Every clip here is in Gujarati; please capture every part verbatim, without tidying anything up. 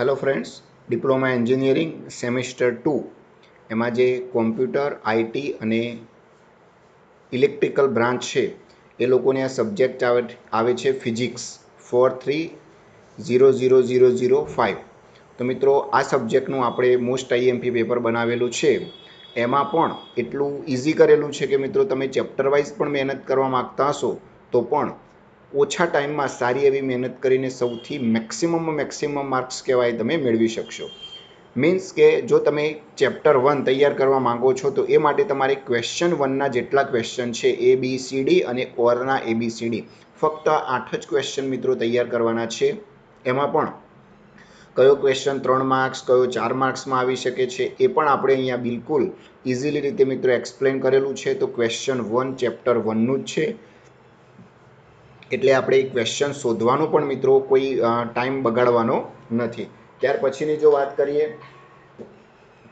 Hello friends, diploma engineering semester two એમાં જે કોમ્પ્યુટર, આઈટી અને ઇલેક્ટ્રિકલ બ્રાન્ચ છે એ લોકોને આ સબ્જેક્ટ આવે છે physics four three zero zero zero zero five. તો મિત્રો આ સબ્જેક્ટનું આપણે મોસ્ટ આઈએમપી પેપર બનાવેલું છે. એમાં પણ એટલું ઇઝી કરેલું છે કે મિત્રો તમે ચેપ્ટર વાઇઝ પણ મહેનત કરવા માગતા હશો તો પણ ઓછા ટાઈમમાં સારી એવી મહેનત કરીને સૌથી મેક્સિમમ મેક્સિમમ માર્ક્સ કહેવાય તમે મેળવી શકશો. મીન્સ કે જો તમે ચેપ્ટર વન તૈયાર કરવા માગો છો તો એ માટે તમારે ક્વેશ્ચન વનના જેટલા ક્વેશ્ચન છે એ બી સી ડી અને ઓરના એ બી સી ડી ફક્ત આઠ જ ક્વેશ્ચન મિત્રો તૈયાર કરવાના છે. એમાં પણ કયો ક્વેશ્ચન ત્રણ માર્ક્સ, કયો ચાર માર્ક્સમાં આવી શકે છે એ પણ આપણે અહીંયા બિલકુલ ઇઝીલી રીતે મિત્રો એક્સપ્લેન કરેલું છે. તો ક્વેશ્ચન વન ચેપ્ટર વનનું જ છે એટલે આપણે ક્વેશ્ચન શોધવાનો પણ મિત્રો કોઈ ટાઈમ બગાડવાનો નથી. ત્યાર પછીની જો વાત કરીએ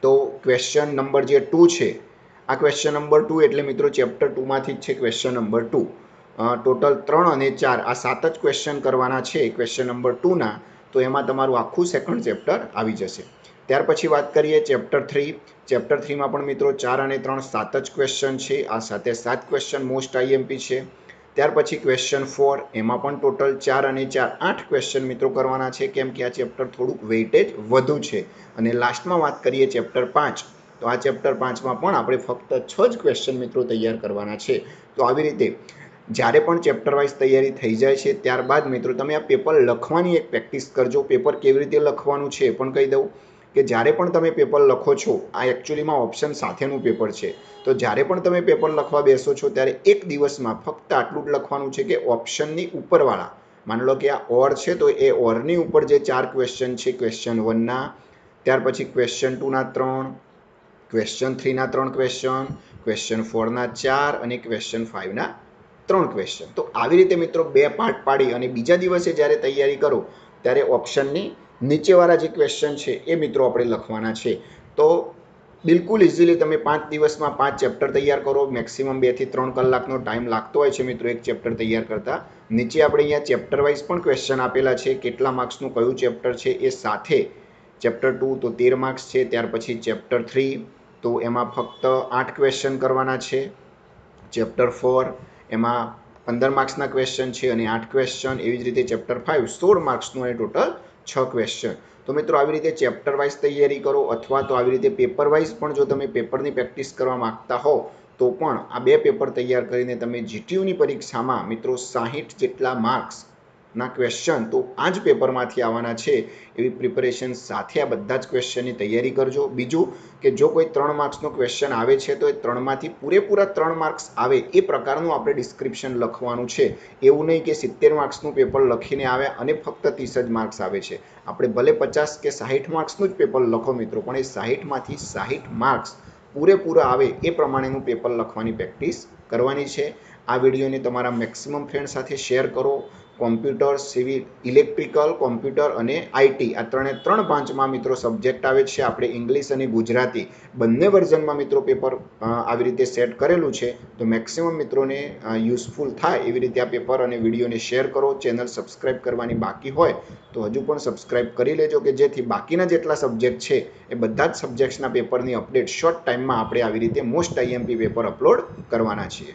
તો ક્વેશ્ચન નંબર જે ટુ છે, આ ક્વેશ્ચન નંબર ટુ એટલે મિત્રો ચેપ્ટર ટુમાંથી જ છે. ક્વેશ્ચન નંબર ટુ ટોટલ ત્રણ અને ચાર આ સાત જ ક્વેશ્ચન કરવાના છે ક્વેશ્ચન નંબર ટુના. તો એમાં તમારું આખું સેકન્ડ ચેપ્ટર આવી જશે. ત્યાર પછી વાત કરીએ ચેપ્ટર થ્રી. ચેપ્ટર થ્રીમાં પણ મિત્રો ચાર અને ત્રણ સાત જ ક્વેશ્ચન છે. આ સાથે સાત ક્વેશ્ચન મોસ્ટ આઈએમપી છે. ત્યાર પછી ક્વેશ્ચન ફોર, એમાં પણ ટોટલ ચાર અને ચાર આઠ ક્વેશ્ચન મિત્રો કરવાના છે કેમ કે આ ચેપ્ટર થોડુંક વેઇટેજ વધુ છે. અને લાસ્ટમાં વાત કરીએ ચેપ્ટર પાંચ. તો આ ચેપ્ટર પાંચમાં પણ આપણે ફક્ત છ જ ક્વેશ્ચન મિત્રો તૈયાર કરવાના છે. તો આવી રીતે જ્યારે પણ ચેપ્ટર વાઇઝ તૈયારી થઈ જાય છે ત્યારબાદ મિત્રો તમે આ પેપર લખવાની એક પ્રેક્ટિસ કરજો. પેપર કેવી રીતે લખવાનું છે એ પણ કહી દઉં કે જ્યારે પણ તમે પેપર લખો છો, આ એકચ્યુઅલીમાં ઓપ્શન સાથેનું પેપર છે, તો જ્યારે પણ તમે પેપર લખવા બેસો છો ત્યારે એક દિવસમાં ફક્ત આટલું જ લખવાનું છે કે ઓપ્શનની ઉપરવાળા, માની લો કે આ ઓર છે તો એ ઓરની ઉપર જે ચાર ક્વેશ્ચન છે ક્વેશ્ચન વનના, ત્યાર પછી ક્વેશ્ચન ટુના ત્રણ, ક્વેશ્ચન થ્રીના ત્રણ ક્વેશ્ચન, ક્વેશ્ચન ફોરના ચાર અને ક્વેશ્ચન ફાઇવના ત્રણ ક્વેશ્ચન. તો આવી રીતે મિત્રો બે પાર્ટ પાડી અને બીજા દિવસે જ્યારે તૈયારી કરો ત્યારે ઓપ્શનની નીચેવાળા જે ક્વેશ્ચન છે એ મિત્રો આપણે લખવાના છે. તો બિલકુલ ઇઝીલી તમે પાંચ દિવસમાં પાંચ ચેપ્ટર તૈયાર કરો. મેક્સિમમ બેથી ત્રણ કલાકનો ટાઈમ લાગતો હોય છે મિત્રો એક ચેપ્ટર તૈયાર કરતાં. નીચે આપણે અહીંયા ચેપ્ટર વાઇઝ પણ ક્વેશ્ચન આપેલા છે, કેટલા માર્ક્સનું કયું ચેપ્ટર છે એ સાથે. ચેપ્ટર ટુ તો તેર માર્ક્સ છે. ત્યાર પછી ચેપ્ટર થ્રી તો એમાં ફક્ત આઠ ક્વેશ્ચન કરવાના છે. ચેપ્ટર ફોર એમાં પંદર માર્ક્સના ક્વેશ્ચન છે અને આઠ ક્વેશ્ચન. એવી જ રીતે ચેપ્ટર ફાઇવ સોળ માર્ક્સનું અને ટોટલ છ ક્વેશ્ચન. તો મિત્રો આવી રીતે ચેપ્ટર વાઇઝ તૈયારી કરો અથવા તો આવી રીતે પેપર વાઇઝ પણ જો તમે પેપરની પ્રેક્ટિસ કરવા માગતા હો તો પણ આ બે પેપર તૈયાર કરીને તમે જીટીયુની પરીક્ષામાં મિત્રો સાહીઠ જેટલા માર્ક્સના ક્વેશ્ચન તો આ જ પેપરમાંથી આવવાના છે. એવી પ્રિપેરેશન સાથે આ બધા જ ક્વેશ્ચનની તૈયારી કરજો. બીજું કે જો કોઈ ત્રણ માર્ક્સનો ક્વેશ્ચન આવે છે તો એ ત્રણમાંથી પૂરેપૂરા ત્રણ માર્ક્સ આવે એ પ્રકારનું આપણે ડિસ્ક્રિપ્શન લખવાનું છે. એવું નહીં કે સિત્તેર માર્ક્સનું પેપર લખીને આવે અને ફક્ત ત્રીસ જ માર્ક્સ આવે છે. આપણે ભલે પચાસ કે સાહીઠ માર્ક્સનું જ પેપર લખો મિત્રો, પણ એ સાહીઠમાંથી સાહીઠ માર્ક્સ પૂરેપૂરા આવે એ પ્રમાણેનું પેપર લખવાની પ્રેક્ટિસ કરવાની છે. આ વિડીયોને તમારા મેક્સિમમ ફ્રેન્ડ સાથે શેર કરો. કોમ્પ્યુટર, સિવિલ, ઇલેક્ટ્રિકલ, કોમ્પ્યુટર અને આઈટી આ ત્રણે ત્રણ પાંચમાં મિત્રો સબ્જેક્ટ આવે છે. આપણે ઇંગ્લિશ અને ગુજરાતી બંને વર્ઝનમાં મિત્રો પેપર આવી રીતે સેટ કરેલું છે. તો મેક્સિમમ મિત્રોને યુઝફુલ થાય એવી રીતે આ પેપર અને વિડીયોને શેર કરો. ચેનલ સબસ્ક્રાઈબ કરવાની બાકી હોય તો હજુ પણ સબસ્ક્રાઈબ કરી લેજો કે જેથી બાકીના જેટલા સબ્જેક્ટ છે એ બધા જ સબ્જેક્ટ્સના પેપરની અપડેટ શોર્ટ ટાઈમમાં આપણે આવી રીતે મોસ્ટ આઈએમપી પેપર અપલોડ કરવાના છીએ.